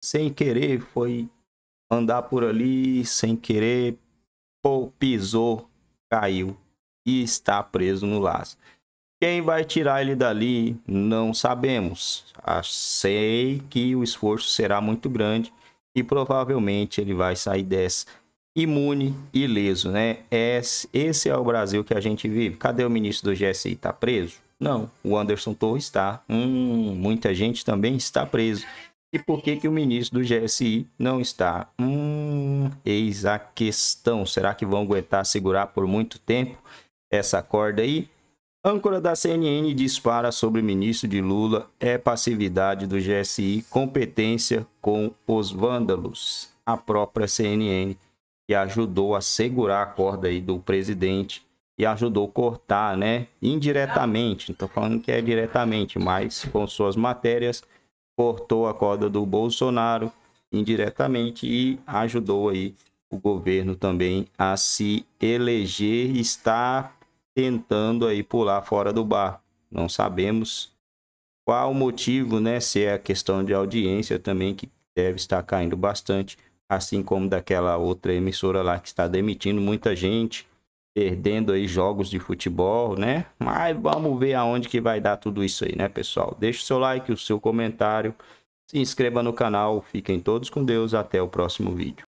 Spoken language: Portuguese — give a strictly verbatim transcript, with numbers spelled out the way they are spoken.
sem querer foi andar por ali, sem querer, pô, pisou, caiu e está preso no laço. Quem vai tirar ele dali, não sabemos. Sei que o esforço será muito grande e provavelmente ele vai sair dessa imune e ileso, né? Esse é o Brasil que a gente vive. Cadê o ministro do G S I? Está preso? Não, o Anderson Torres está. Hum, muita gente também está preso. E por que que o ministro do G S I não está? Hum, eis a questão. Será que vão aguentar segurar por muito tempo essa corda aí? Âncora da C N N dispara sobre o ministro de Lula. É passividade do G S I, competência com os vândalos. A própria C N N, que ajudou a segurar a corda aí do presidente e ajudou a cortar, né? Indiretamente, não estou falando que é diretamente, mas com suas matérias, cortou a corda do Bolsonaro indiretamente e ajudou aí o governo também a se eleger e está tentando aí pular fora do barco. Não sabemos qual o motivo, né? Se é a questão de audiência também, que deve estar caindo bastante, assim como daquela outra emissora lá que está demitindo muita gente, perdendo aí jogos de futebol, né? Mas vamos ver aonde que vai dar tudo isso aí, né, pessoal? Deixe o seu like, o seu comentário, se inscreva no canal, fiquem todos com Deus, até o próximo vídeo.